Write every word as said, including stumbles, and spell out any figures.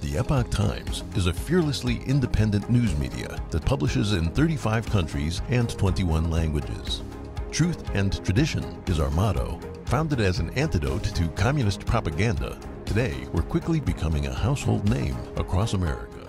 The Epoch Times is a fearlessly independent news media that publishes in thirty-five countries and twenty-one languages. Truth and tradition is our motto. Founded as an antidote to communist propaganda, today we're quickly becoming a household name across America.